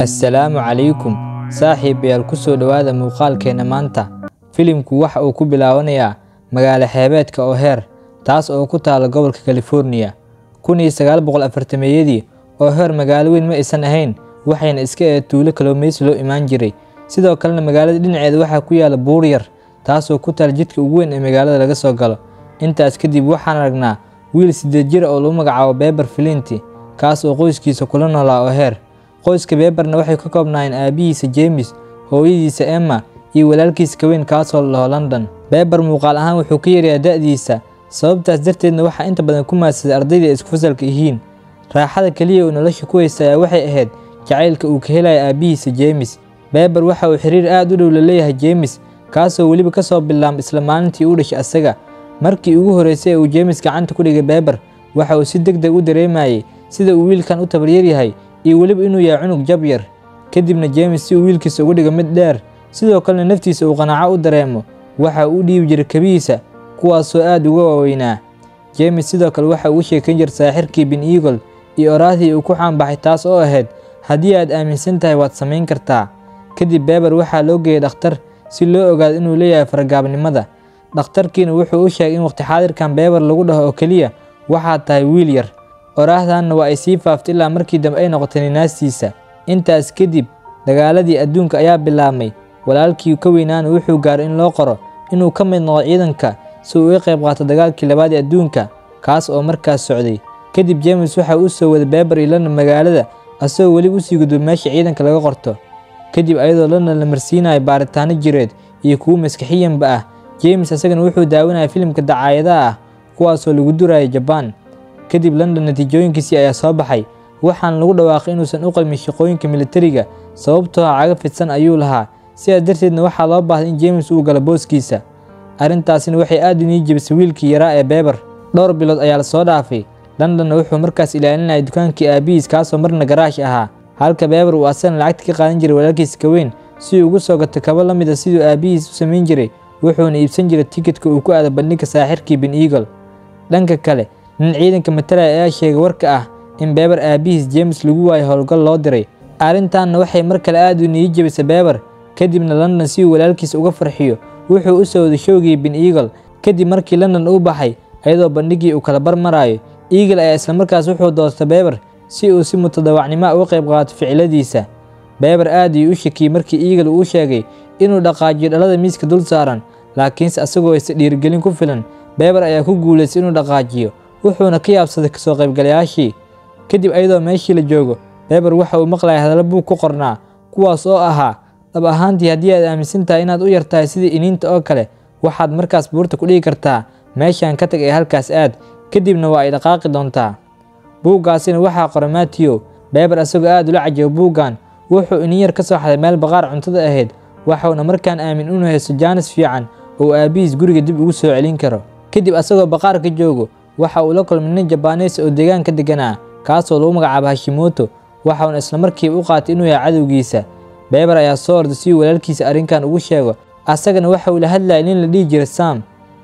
السلام عليكم صاحب يالكسو دوادا موقال كينا مانتا فيلم كوح او كوبلاونيا مغالا حيباتك او هير تاس او كتالا قولك كاليفورنيا كوني سغال بغل افرتمييدي او هير مغالوين ما اسان اهين وحين اسكاية تولي كلوميس لو امان جري سيدو كالنا مغالا دين عيد وحا كويالا بورير تاس او كتالا جيتك اوين اي مغالا لغسو قالو انتا اسكديب وحان رغنا ويل سيدي جير او لومغ عاو بيبر فلينتي كاس او قويس كيسو كلنا لا او هير qoyska beebarna waxay ka koobnaayeen aabihiisa James hooyadiisa Emma iyo walaalkiisa ka weyn kaasoo la London beebar muuqaal ahaan wuxuu ka yareeyay da'diisa sababtaas darteedna waxa inta badan ku maasay ardayda isku fasalka yihiin raaxada kaliya oo nolosha ku haysay waxay ahayd jacaylka uu ka helay aabihiisa James beebar waxa uu xiriir aad u dhow la leeyahay James kaasoo waliba ka soo bilaabmay isla maalintii uu dhashay asaga markii ugu horeysay uu James gacanta ku dhigay beebar waxa uu si degdeg u dareemayay sida uu wiilkan u tabaryar yahay iyo waliba inuu yahay cunug jabyar kadibna James si wiilkiisa ugu dhiga mid dheer sidoo kale naftiisa uu qanaaco u dareemo waxa uu dhiib jiray kabiisa kuwaas oo aad uga waaweynaa James sidoo kale waxa uu sheekan jiray saaxirkii bin Eagle iyo oraadii uu ku xambaxay taas oo ahayd haddii aad aaminsan tahay waad sameyn kartaa kadib beebar waxa loo geeyay dhakhtar si loo ogaado inuu leeyahay faragaabnimada dhakhtarkiina wuxuu u sheegay in waqti xaadirkan beebar lagu dhaho oo kaliya waxa tahay wiil yar oraahdanna waa ay sii faaftay ilaa markii dambe ay noqotay naastiisa intaas kadib dagaaladii adduunka ayaa bilaabmay walaalkii ka weynaan wuxuu gaaray in loo qoro inuu ka mid noqdo ciidanka si uu uga qayb qaato dagaalkii labaad ee adduunka kaas oo markaas socday kadib James waxa uu soo waday Beber ila magaalada asagoo weli u sii gudbay meesha ciidanka laga qorto kadib ayadoo la marsiinay baaritaano jireed iyo kuwo maskaxiyanba ah James asagana wuxuu daawanayay filimka dacaayadaha ah kuwaas oo lagu durayay Japan kadib London natiijooyinkiisa ayaa soo baxay waxaan lagu dhawaaqay inuusan u qalmin shaqooyinka militariga sababtoo ah caga fidsan ayuu lahaa sidaa darteedna waxaa loo baahday in James uu galo booskiisa arrintaasina waxay aad u niyijabisay wiilkii yaraa ee Beber dhowr bilood ayaa la soo dhaafay Londonna wuxuu markaas ilaalinayay dukaankii aabihiis kaasoo marna garaash ahaa halka Beber uu asana lacagta ka qaadan jiray walaalkiisa ka weyn si uu ugu soo gato kaba la mid ah siduu aabihiis u samayn jiray wuxuuna iibsan jiray tikidhka uu ku aaday bandhigga saaxirkii bin Eagle dhanka kale nin ciidanka matalay ayaa sheegay warka ah in Beber aabihiis James lagu waayay howlgal loo diray arrintaana waxay mar kale aad u niyijabisay Beber kadibna London si walaalkiisa uga farxiyo wuxuu u soo dashowgay bin Eagle kadib markii London uu baxay ayadoo bandhigii uu kala barmarayo Eagle ayaa isla markaas wuxuu doortay Beber si uu si mutadawacnimo uga qayb qaato ficiladiisa Beber aad u shakiyay markii Eagle uu sheegay inuu dhaqaajiyo dhalada miiska dul saaran laakiinse asagoo is dhiirgelin ku filan Beber ayaa ku guuleysay inuu dhaqaajiyo wuxuuna ka yaabsaday ka soo qayb galayaashii kadib ayadoo meeshii la joogo Beber waxa uu maqlay hadallo buu ku qornaa kuwaas oo ahaa dab ahaantii haddii aad aaminsan tahay inaad u yartahay sidii iniinta oo kale waxaad markaas buurta ku dhigi kartaa meeshaan ka tag ee halkaas aad kadibna waa ay dhaqaaqi doontaa buuggaasina waxaa qoray Matthew Beber asagoo aad ula cajabo buuggan wuxuu iniin yar ka soo xaday meel baqaar cuntada ahayd waxaana markaan aamin inuu haysto jaanis fiican oo aabihiis guriga dib ugu soo celin karo kadib asagoo baqaar ka joogo waxa uu la kulmay nin Japanese oo deegaanka deganaa kaasoo loo magacaabo Hashimoto waxaana isla markiiba u qaatay inuu yahay cadowgiisa Beber ayaa soo orday si walaalkiisa arrinkan ugu sheego asagana waxa uu la hadlay in la dhigi jiray Sam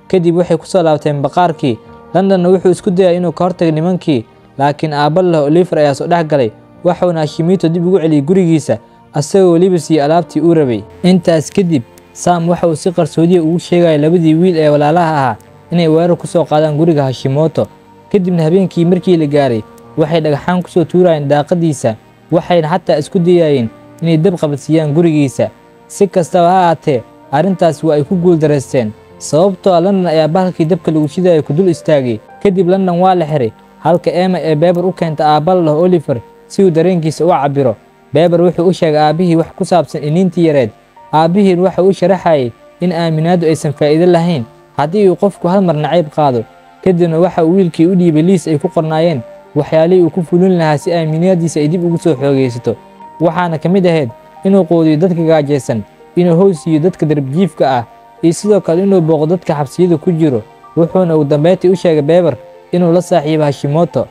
kadib waxay ku soo laabteen baqaarkii Londonna wuxuu isku dayay inuu ka hortago nimankii laakiin aabalah Oliver ayaa soo dhex galay waxaana Hashimoto dib ugu celiyay gurigiisa asagoo waliba si alaabtii u rabay intaas kadib Sam waxa uu si qarsoodi ugu sheegay labadii wiil ee walaalaha ahaa inay weerar ku soo qaadaan guriga Hashimoto kadibna habeenkii markii la gaaray waxay dhagaxaan ku soo tuurayeen daaqadiisa waxayna hatta isku diyayeen inay dab qabadsiiyaan gurigiisa si kastaba ha ahaatee arrintaas waa ay ku guul daraysteen sababtoo ah London ayaa bahalkii dabka lagu shidayay ku dul istaagay kadib London waa la xiray halka Emma ee Beber u keentay aabalah Oliver si uu dareenkiisa u cabiro Beber wuxuu u sheegay aabihii wax ku saabsan iniintii yareed aabihiin waxa uu sharaxay in aaminaadu aysan faa'iido lahayn haddii uu qofku hal mar nacayb qaado kadibna waxa uu wiilkii u dhiibay liis ay ku qornaayeen waxyaalay uu ku fulin lahaa si aaminadiisa ay dib ugu soo xoogeysato waxaana kamid ahayd inuu qoodiyo dadka gaajeysan inuu hoosiyo dadka darbijiifka ah iyo sidoo kale inuu booqdo dadka xabsiyada ku jiro wuxuuna ugu dambeeyay u sheegay Beber inuu la saaxiibo Hashimoto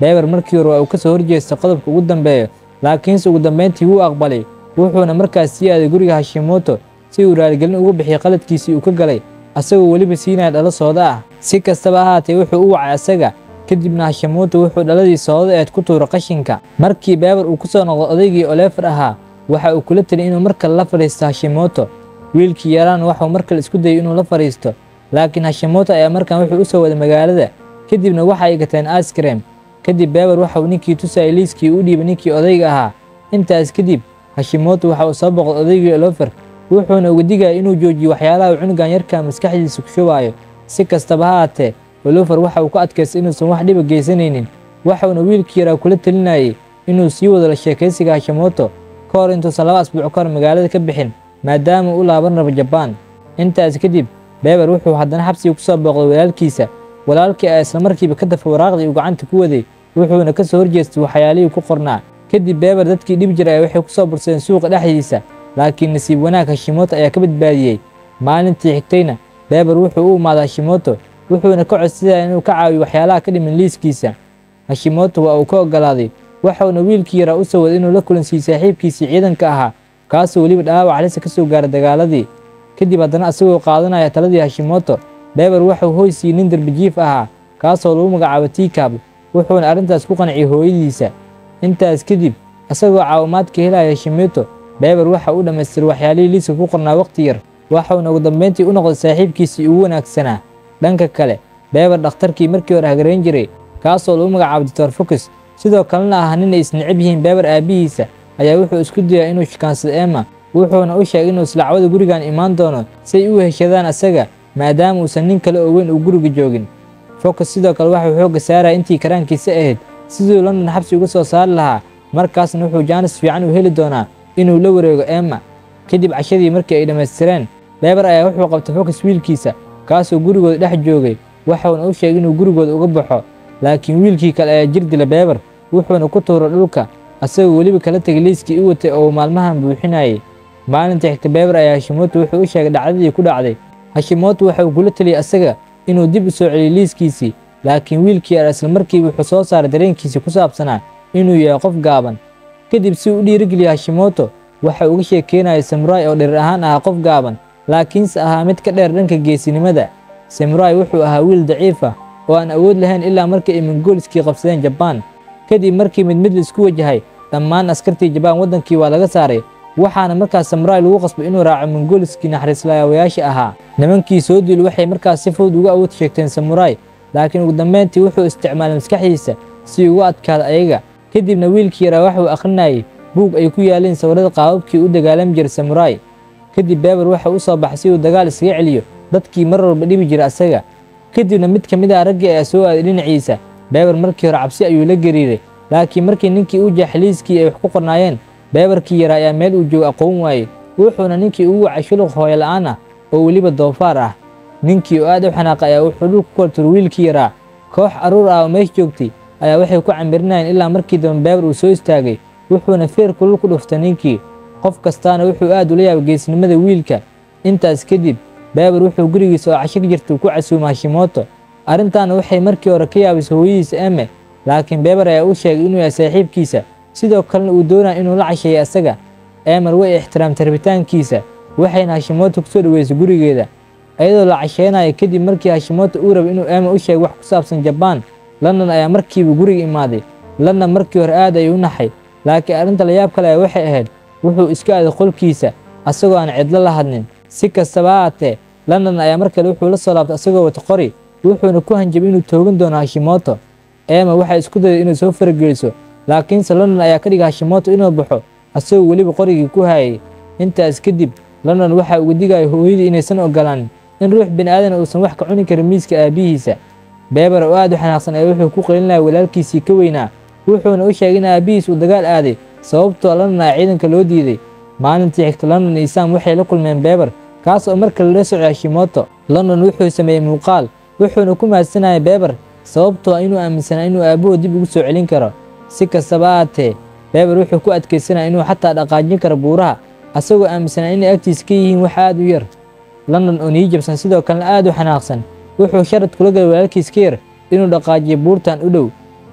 Beber markii hore uu ka soo horjeestay qodobka ugu dambeeya laakiinse ugu dambeyntii wuu aqbalay wuxuuna markaas sii aaday guriga Hashimoto si uu raaligelin ugu bixiyo qaladkiisii uu ka galay asagoo waliba siinaya dhalo sooda ah si kastaba ahaatee wuxuu u wacay asaga kadibna Hashimoto wuxuu dhaladii sooday aad ku tuuray qashinka markii Baabar uu ku soo noqday adeegii Olefer ahaa waxa uu kula taliyay inuu marka la fariisto Hashimoto wiilkii yaraan waxa uu marka isku dayay inuu la fariisto laakiin Hashimoto ayaa markan wuxuu u soo waday magaalada kadibna waxa ay gateen ice cream kadib Baabar waxa uu ninkii tusay liiskii u dhiibay ninkii odayga ahaa intaas kadib Hashimoto waxa uu soo boqday adeegii Olefer wuxuuna uga digay inuu joojiyo waxyaalaha uu cunugan yarka maskaxdiisa ku shubayo si kastaba haatee Olefer waxa uu ku adkaysay inuu san wax dhib geysanaynin waxaana wiilkiisa kula talinayay inuu sii wado la sheekaysiga Hashimoto ka hor inta salaad asbuuc ka hor magaalada ka bixin maadaama uu laaban rabo Japan intaas kadib Baabar wuxuu haddana xabsiga ku soo booqday walaalkiisa walaalkii ay isla markiiba ka dafa waraaqdii uu gacanta ku waday wuxuuna ka soo horjeestay waxyaalihii ku qornaa kadib Baabar dadkii dhib jiray waxay ku soo bursadeen suuqa dhexdiisa laakiin nasiib wanaag Hashimoto ayaa ka badbaadiyay maalintii xigtayna Baabar wuxuu u imaaday Hashimoto wuxuuna ka codsaday inuu ka caawiyo waxyaalaha ka dhiman liiskiisa Hashimoto waa uu ka ogolaaday waxaana wiilkii yara u soo waday inuu la kulansiiyo saaxiibkiisa ciidanka ahaa kaas oo waliba dhaawac halis ka soo gaaray dagaaladii kadib haddana asagoo qaadanaya taladii Hashimoto Baabar wuxuu hoysii nin darbijiif ahaa kaas oo lagu magacaabo Tikab wuxuuna arintaas ku qanciyay hooyadiisa intaas kadib asagoo caawimaad ka helaya Hashimoto Baabar waxa uu dhameystir waxyaalihii liiska ku qornaa waqti yar waxaana ugu dambeyntii u noqday saaxiibkiisii ugu wanaagsanaa dhanka kale Baabar dhakhtarkii markii hore hagaran jiray kaas oo lagu magacaabo Dr. Focus sidoo kalena ah nin ay isnacab yihiin Baabar aabihiisa ayaa wuxuu isku dayay inuu shikaansado Emma wuxuuna u sheegay inuu islaacwada gurigan iman doono si ay u heshadaan asaga maadaama uusan nin kale oo weyn u guriga joogin Focus sidoo kale waxa uu xooga saaray intii karaankiisa ahayd sidoo London xabsi uga soo saar lahaa markaasna wuxuu jaanis fiican u heli doonaa inuu la wareego Emma kadib cashadii markii ay dhameystireen Baabar ayaa wuxuu qabtay Focus wiilkiisa kaas oo gurigooda dhex joogay waxaana uu sheegay inuu gurigooda uga baxo laakiin wiilkii kale ayaa jir dilay Baabar wuxuuna ku tuuray dhulka asagoo waliba kala tagay liiskii uu watay oo maalmahan buuxinayay maalintii xigta Baabar ayaa Hashimoto wuxuu u sheegay dhacdadii ku dhacday Hashimoto waxa uu kula taliyay asaga inuu dib u soo celiyo liiskiisii laakiin wiilkii ayaa isla markiiba wuxuu soo saaray dareenkiisa ku saabsanaa inuu yahay qof gaaban kadib si uu dhiirigeliyay Hashimoto waxa uu uga sheekeynayay Samurai oo dherer ahaan ah qof gaaban laakiin saha mid ka dheer dhanka geesinimada Samurai wuxuu ahaa wiil daciif ah oo aan awood lahayn ilaa markii ay Mongooliski qabsadeen Japan kadib markii mid isku wajahay dhammaan askartii Japan wadankii waa laga saaray waxaana markaas Samurai lagu qasbay inuu raaco Mongooliski naxariislayaasha ahaa nimankii soo dil waxay markaas si fudud uga awood sheegteen Samurai laakiin ugu dambeyntii wuxuu isticmaalay maskaxdiisa si uu u adkaado ayaga kadibna wiilkii yara waxa uu akhrinayay buug ay ku yaaleen sawirada qaababkii u dagaalam jiray Samurai kadib Baabar waxa uu soo baxay si uu dagaal isaga celiyo dadkii mar walba dhibi jiray asaga kadibna mid kamid ah ragga ayaa soo aaday dhinaciisa Baabar markii hore cabsi ayuu la gariiray laakiin markii ninkii uu jaxliiskii ay wax ku qornaayeen Baabarkii yara ayaa meel uu joog aqoon waayay wuxuuna ninkii ugu wacay shuluq hooyo la'aan ah oo waliba doofaar ah ninkii oo aad u xanaaqay ayaa wuxuu dhulka ku tuuray wiilkii yara koox aruur ah oo meesha joogtay ayaa waxay ku camirinayeen ilaa markii dambe Baabar uu soo istaagay wuxuuna feer kulul ku dhuftay ninkii qof kastaana wuxuu aad u la yaab geesnimada wiilka intaas kadib Baabar wuxuu gurigiisa oo cashig jirtay ku casuumay Hashimoto arintaana waxay markii hore ka yaabiso hooyadiisa Emma laakiin Baabar ayaa u sheegay inuu yahay saaxiibkiisa sidoo kalena uu doonaa inuu la casheeyo asaga Emma way ixtiraamtay rabitaankiisa waxayna Hashimoto ku soo dhaweysay gurigeeda ayadoo la casheynaya kadib markii Hashimoto uu rabay inuu Emma u sheego wax ku saabsan Japan London ayaa markiiba guriga imaaday London markii hore aad ayuu u naxay laakiin arinta la yaab kale waxay ahayd wuxuu iska aad qolkiisa asagoo aan cidla la hadnin si kastaba haatee London ayaa markii wuxuu la soo laabtay asagoo wata qori wuxuuna ku hanjabay inuu toogan doono Hashimoto Emma waxa isku dayday inuu soo farageliso laakiin London ayaa ka dhigay Hashimoto inuu baxo asagoo waliba qorigii ku hayay intaas kadib London waxa uu digay hooyadii inaysan ogolaan in ruux bini'aadan uusan wax ka cuni karin miiska aabihiisa Baabar oo aad u xanaaqsan ayaa wuxuu ku qelinayay walaalkiisii ka weynaa wuxuuna u sheegay in aabihiisa uu dagaal aaday sababtoo London ay ciidanka loo diiday maalintii xigta London iyo Sam waxay la kulmeen Baabar kaas oo markii la soo celiyo Hashimoto London wuxuu sameeyay muuqaal wuxuuna ku maadsanayay Baabar sababtoo inuu aaminsanaa inuu aabahood dib ugu soo celin karo si kastaba haatee Baabar wuxuu ku adkaysanaa inuu xataa dhaqaajin karo buuraha asagoo aaminsanaa inay agtiisa ka yihiin wax aad u yar London oo nii jabsan sidoo kalena aad u xanaaqsan wuxuu sharad kula galay walaalkiisa yar inuu dhaqaajiyo buurtan u dhow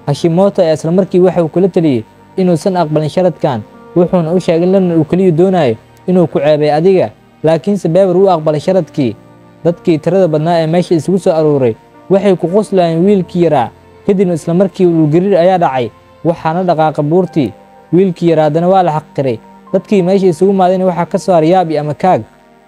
Hashimoto ayaa isla markii waxa uu kula taliyay inuu san aqbalin sharadkan wuxuuna u sheegay London uu kaliya doonayo inuu ku ceebay adiga laakiinse Baabar uu aqbalay sharadkii dadkii tirada badnaa ee meesha isugu soo aruuray waxay ku qoslayeen wiilkii yara kadibna isla markii uu gariir ayaa dhacay waxaana dhaqaaqay buurtii wiilkii yaraadana waa la xaqiray dadkii meesha isugu maadeen waxa ka soo riyaabi ama kaag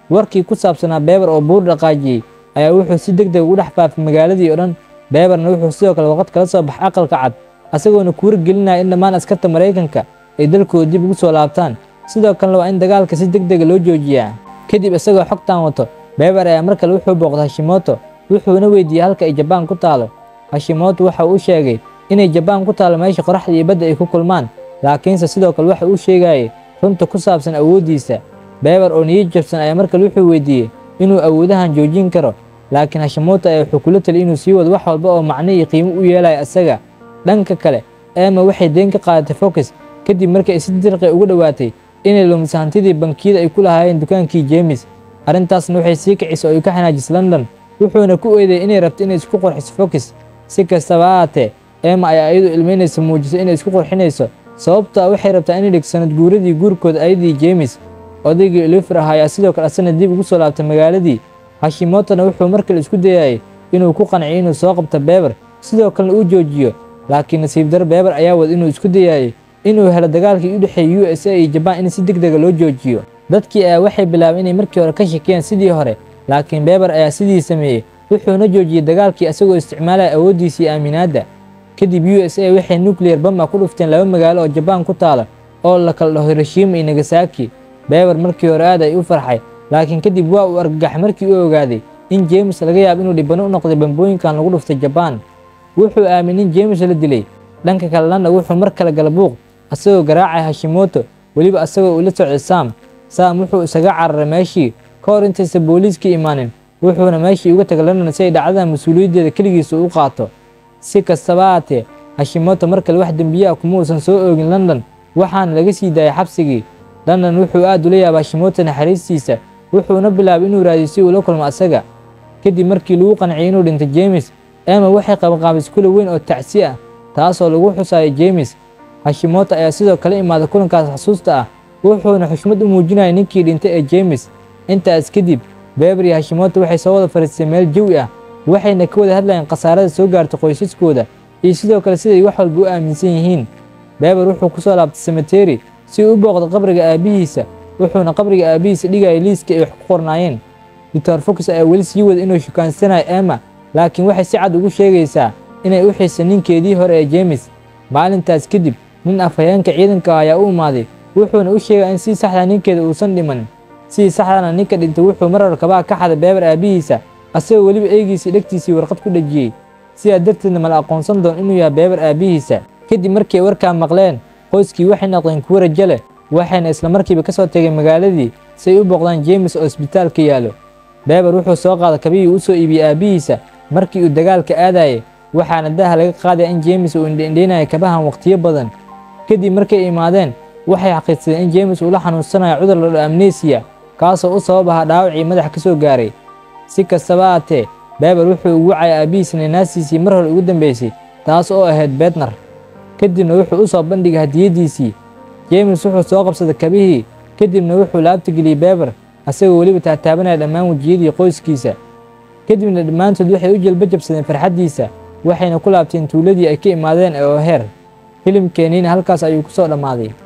warkii ku saabsanaa beeber oo buur dhaqaajiyay ayaa wuxuu si degdeg u dhex faafay magaaladii oo dhan beeberna wuxuu sidoo kale waqti kala soo bax aqalka cad asagoona kuur gelinaa in dhamaan askarta Mareykanka ay dalkooda dib ugu soo laabtaan sidoo kale waa in dagaalka si degdeg loo joojiyaa kadib asagoo xogtaan wato beeber ayaa markale wuxuu booqday Hashimoto wuxuuna weydiiyay halka ay Jabaan ku taalo Hashimoto waxa uu sheegay inay Jabaan ku taalo meesha qoraxda iyo badda ay ku kulmaan laakiin sidoo kale waxa uu sheegay runta ku saabsan awoodiisa beeber oo niyad jabsan ayaa markale wuxuu weydiiyay inuu awoodahan joojin karo laakiin Hashimoto ayaa wuxuu kula taliyay inuu sii wado wax walba oo macno iyo qiimo u yeelay asaga dhanka kale ama waxay deen ka qaadatay Focus kadib markii si dirqay ugu dhawaatay inay lumsaantidii bankiyada ay ku lahaayeen dukaankii James arintaasna waxay sii kiciso oo ka xanaajis London wuxuuna ku eeday inay rabto inay isku qorxiso Focus si kastabaate ama ay aydu ilmeynayso muujisay inay isku qorxinayso sababta waxay rabtaa inay dhigsanad guuradii guurkooda aydi James odaygii Elifraha ayaa sidoo kale asna dib ugu soo laabtay magaaladii Hashimoto wuxuu markii isku dayay inuu ku qanciyo inuu soo qabto Beber sidoo kale uu joojiyo laakiin nasiib dar Beber ayaa wad inuu isku dayay inuu helo dagaalkii u dhaxeeyay USA iyo Japan in si degdeg ah loo joojiyo dadkii ay waxay bilaabeen inay markii hore ka shaqeeyeen sidii hore laakiin Beber ayaa sidii sameeyay wuxuuna joojiyay dagaalkii asagoo isticmaalay awoodiisii aaminaada kadib USA waxay nuclear bomb ku dhufteen laba magaalo oo Japan ku taala oo la kala dhaho Hiroshima iyo Nagasaki Beber markii hore aad ay u farxay laakiin kadib waa uu argagax markii uu ogaaday in James laga yaab inuu dhibano u noqday bambooyinkan lagu dhuftay Japan wuxuu aaminay in James la dilay dhanka kalena wuxuu mar kale galbuuq asagoo garaacay Hashimoto waliba asagoo ula socday Sam wuxuu isaga cararay meeshii koorintaysa booliiska iimaaneen wuxuuna meeshii uga tagalanana si ay dhacdadan masuuliyadeeda kaligiisa u qaato si kastabaate Hashimoto markale wax dambiye ah kuma uusan soo oogin London waxaana laga sii daayay xabsigii London wuxuu aad u la yaabay Hashimoto naxariistiisa wuxuuna bilaabay inuu raadiyo ula kulmo asaga kadib markii lagu qanciyay inuu dhinto James ama waxay qabqaab iskuul weyn oo tacsiya taas oo lagu xusaayay James Hashimoto ayaa sidoo kale imaada kulankaas xasuusta ah wuxuuna xushmad u muujinayay ninkii dhintay ee James intaas kadib Beber iyo Hashimoto waxay soo wada fariistay meel jawi ah waxayna ka wada hadlayeen qasaarada soo gaartay qoysaskooda iyo sidoo kale sidii wax walba u aaminsan yihiin Beber wuxuu ku soo laabtay cemetery si uu u booqdo qabriga aabihiisa wuxuuna qabriga aabihiisa dhigay liiska ay wax ku qornaayeen Dr. Focus ayaa weli sii wada inuu shukaansanayo Emma laakiin waxay si cad ugu sheegaysaa inay u xiisay ninkeedii hore ee James maalintaas kadib nin afhayeenka ciidanka ayaa u imaaday wuxuuna u sheegay in si saxda ninkeeda uusan dhiman si saxdana ninka dhinta wuxuu marar kaba ka xaday Beber aabihiisa asagoo waliba eegiisii dhagtiisii warqad ku dhajiyay si ay darteedna mal aqoonsan doon inuu yahay Beber aabihiisa kadib markii warka maqleen qoyskii waxay noqdeen kuwo rajo leh waxayna isla markiiba ka soo tagay magaaladii si ay u booqdaan James Hospitalka yaalo Beber wuxuu soo qaaday kabiyii uu soo iibiyay aabihiisa markii uu dagaalka aadayay waxaana daha laga qaaday in James uu indhindhinayo kabahan waqtiyo badan kadib markay iimaadeen waxay xaqiiqsadeen in James uu la xanuunsanayo cudur la dhaho amnesia kaasoo u sababaha dhaawacii madax ka soo gaaray si kastabaate Beber wuxuu ugu wacay aabihiisna naasiisii mar hore ugu dambeysay taas oo ahayd Bednar kadibna wuxuu u soo bandhigay hadiyadiisii James wuxuu soo qabsaday kabihii kadibna wuxuu laabta geliyay Beber asagoo waliba taataabanaya dhammaan wajiyadii qoyskiisa kadibna dhammaantood waxay u jilba jabsadeen farxaddiisa waxayna ku laabteen tuuladii ay ka imaadeen oo heer filimkeenina halkaas ayuu ku soo dhamaaday